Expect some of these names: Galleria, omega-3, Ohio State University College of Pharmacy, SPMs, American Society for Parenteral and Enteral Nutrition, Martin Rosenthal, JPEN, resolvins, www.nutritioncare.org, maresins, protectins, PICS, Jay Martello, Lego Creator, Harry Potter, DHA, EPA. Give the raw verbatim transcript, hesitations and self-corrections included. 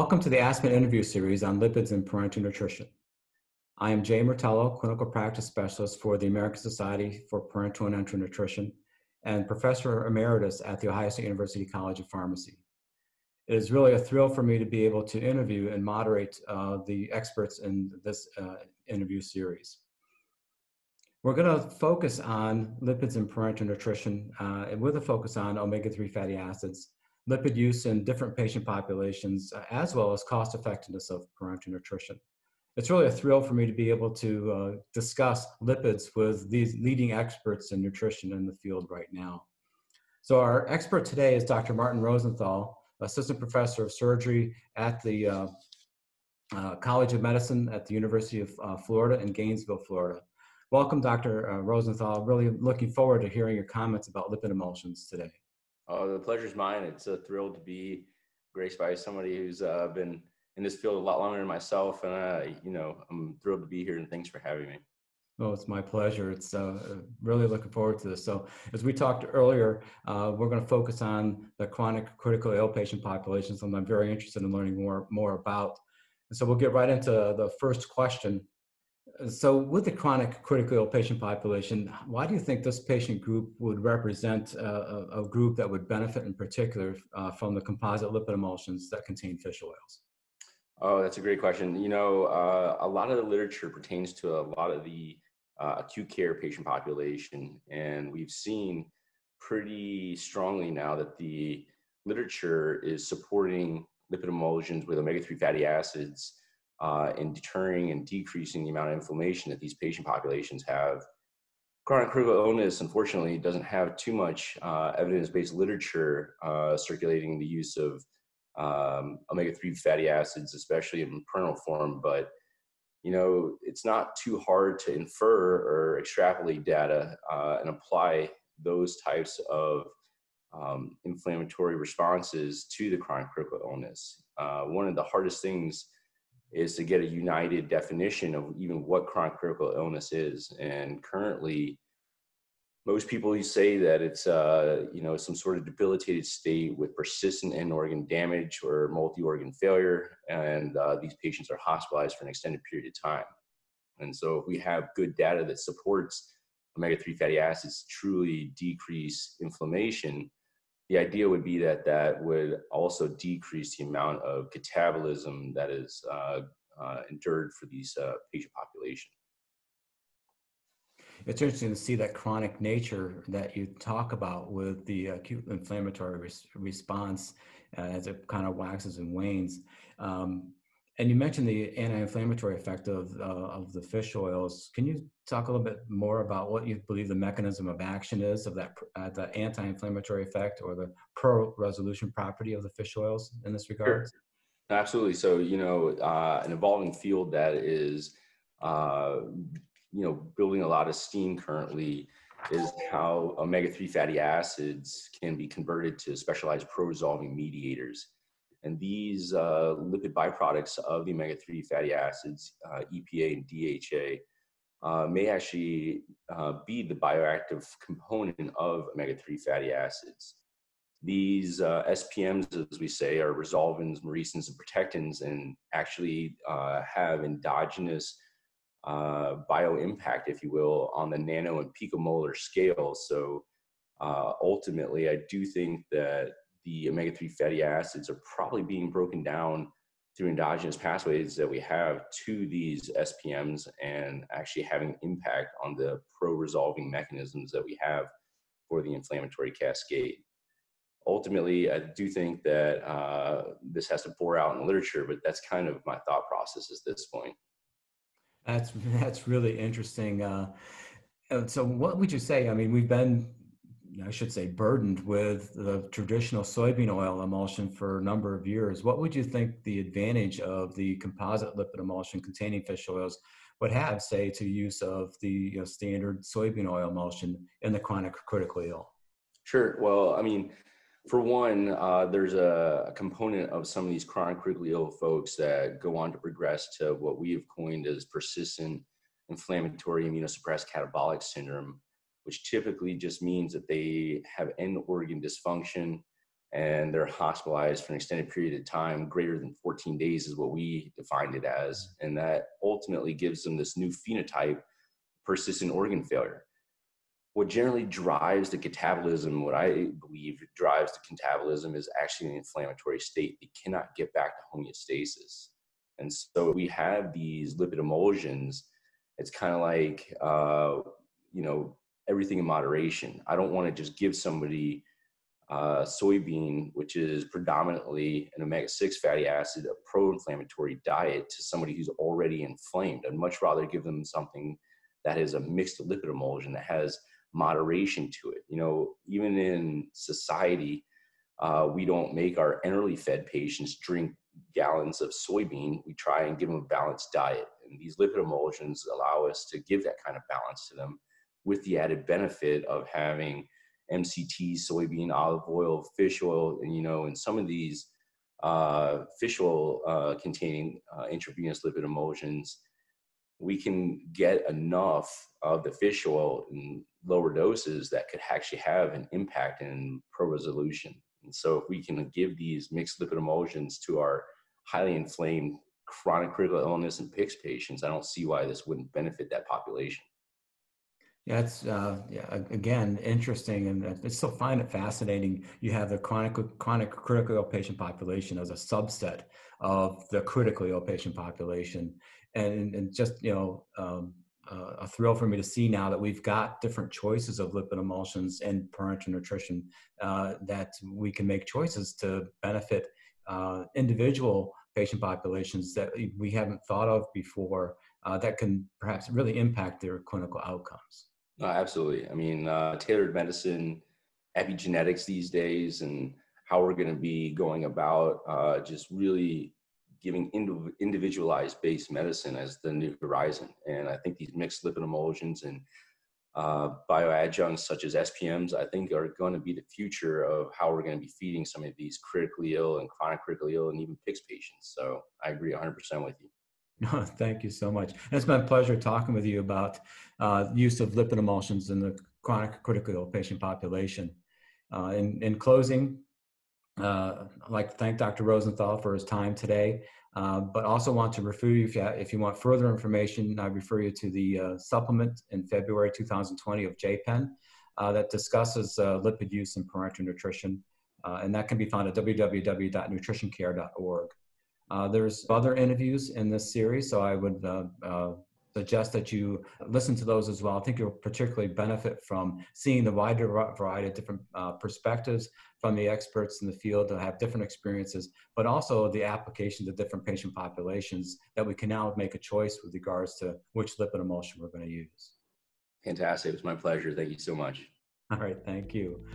Welcome to the Ask Me an Interview series on lipids and parental nutrition. I am Jay Martello, clinical practice specialist for the American Society for Parenteral and Enteral Nutrition and professor emeritus at the Ohio State University College of Pharmacy. It is really a thrill for me to be able to interview and moderate uh, the experts in this uh, interview series. We're going to focus on lipids and parental nutrition uh, and with a focus on omega three fatty acids, lipid use in different patient populations, uh, as well as cost effectiveness of parental nutrition. It's really a thrill for me to be able to uh, discuss lipids with these leading experts in nutrition in the field right now. So our expert today is Doctor Martin Rosenthal, assistant professor of surgery at the uh, uh, College of Medicine at the University of uh, Florida in Gainesville, Florida. Welcome, Doctor Uh, Rosenthal. Really looking forward to hearing your comments about lipid emulsions today. Oh, the pleasure's mine. It's a thrill to be graced by somebody who's uh, been in this field a lot longer than myself, and uh, you know, I'm thrilled to be here and thanks for having me. Well, it's my pleasure. It's uh, really looking forward to this. So as we talked earlier, uh, we're going to focus on the chronic critically ill patient population, something I'm very interested in learning more, more about. And so we'll get right into the first question. So with the chronic critically ill patient population, why do you think this patient group would represent a, a group that would benefit in particular uh, from the composite lipid emulsions that contain fish oils? Oh, that's a great question. You know, uh, a lot of the literature pertains to a lot of the uh, acute care patient population, and we've seen pretty strongly now that the literature is supporting lipid emulsions with omega three fatty acids uh, and deterring and decreasing the amount of inflammation that these patient populations have. Chronic critical illness, unfortunately, doesn't have too much uh, evidence-based literature uh, circulating the use of Um, omega three fatty acids, especially in parental form, but you know, it's not too hard to infer or extrapolate data uh, and apply those types of um, inflammatory responses to the chronic critical illness. Uh, one of the hardest things is to get a united definition of even what chronic critical illness is, and currently most people you say that it's uh, you know, some sort of debilitated state with persistent end organ damage or multi-organ failure, and uh, these patients are hospitalized for an extended period of time. And so if we have good data that supports omega three fatty acids truly decrease inflammation, the idea would be that that would also decrease the amount of catabolism that is uh, uh, endured for these uh, patient populations. It's interesting to see that chronic nature that you talk about with the acute inflammatory res response uh, as it kind of waxes and wanes. Um, and you mentioned the anti-inflammatory effect of, uh, of the fish oils. Can you talk a little bit more about what you believe the mechanism of action is of that uh, the anti-inflammatory effect or the pro-resolution property of the fish oils in this regard? Sure. Absolutely. So, you know, uh, an evolving field that is uh, you know, building a lot of steam currently is how omega three fatty acids can be converted to specialized pro-resolving mediators. And these uh, lipid byproducts of the omega three fatty acids, uh, E P A and D H A, uh, may actually uh, be the bioactive component of omega three fatty acids. These uh, S P Ms, as we say, are resolvins, maresins, and protectins, and actually uh, have endogenous Uh, bio impact, if you will, on the nano and picomolar scale. So uh, ultimately, I do think that the omega three fatty acids are probably being broken down through endogenous pathways that we have to these S P Ms and actually having impact on the pro-resolving mechanisms that we have for the inflammatory cascade. Ultimately, I do think that uh, this has to bore out in the literature, but that's kind of my thought process at this point. That's, that's really interesting. Uh, and so what would you say? I mean, we've been, I should say, burdened with the traditional soybean oil emulsion for a number of years. What would you think the advantage of the composite lipid emulsion containing fish oils would have, say, to use of the you know, standard soybean oil emulsion in the chronic critically ill? Sure. Well, I mean, for one, uh, there's a, a component of some of these chronic critically ill folks that go on to progress to what we have coined as persistent inflammatory immunosuppressed catabolic syndrome, which typically just means that they have end organ dysfunction and they're hospitalized for an extended period of time, greater than fourteen days is what we defined it as. And that ultimately gives them this new phenotype, persistent organ failure. What generally drives the catabolism, what I believe drives the catabolism, is actually an inflammatory state. They cannot get back to homeostasis. And so we have these lipid emulsions. It's kind of like, uh, you know, everything in moderation. I don't want to just give somebody uh, soybean, which is predominantly an omega six fatty acid, a pro-inflammatory diet, to somebody who's already inflamed. I'd much rather give them something that is a mixed lipid emulsion that has moderation to it. You know, even in society, uh, we don't make our enterally fed patients drink gallons of soybean. We try and give them a balanced diet. And these lipid emulsions allow us to give that kind of balance to them, with the added benefit of having M C T, soybean, olive oil, fish oil, and, you know, and some of these uh, fish oil uh, containing uh, intravenous lipid emulsions, we can get enough of the fish oil in lower doses that could actually have an impact in pro-resolution. And so if we can give these mixed lipid emulsions to our highly inflamed chronic critical illness and PICS patients, I don't see why this wouldn't benefit that population. Yeah, it's, uh, yeah, again, interesting, and I still find it fascinating. You have the chronic, chronic critically ill patient population as a subset of the critically ill patient population. And, and just, you know, um, uh, a thrill for me to see now that we've got different choices of lipid emulsions and parenteral nutrition uh, that we can make choices to benefit uh, individual patient populations that we haven't thought of before uh, that can perhaps really impact their clinical outcomes. No, absolutely. I mean, uh, tailored medicine, epigenetics these days, and how we're going to be going about uh, just really giving indiv- individualized based medicine as the new horizon. And I think these mixed lipid emulsions and uh, bioadjuncts such as S P Ms, I think, are going to be the future of how we're going to be feeding some of these critically ill and chronic critically ill and even PICS patients. So I agree one hundred percent with you. No, thank you so much. It's been a pleasure talking with you about uh, use of lipid emulsions in the chronic critically ill patient population. Uh, in, in closing, uh, I'd like to thank Doctor Rosenthal for his time today, uh, but also want to refer you, if you, if you want further information, I refer you to the uh, supplement in February two thousand twenty of J PEN uh, that discusses uh, lipid use in parenteral nutrition, uh, and that can be found at w w w dot nutrition care dot org. Uh, there's other interviews in this series, so I would uh, uh, suggest that you listen to those as well. I think you'll particularly benefit from seeing the wide variety of different uh, perspectives from the experts in the field that have different experiences, but also the application to different patient populations that we can now make a choice with regards to which lipid emulsion we're going to use. Fantastic. It was my pleasure. Thank you so much. All right. Thank you.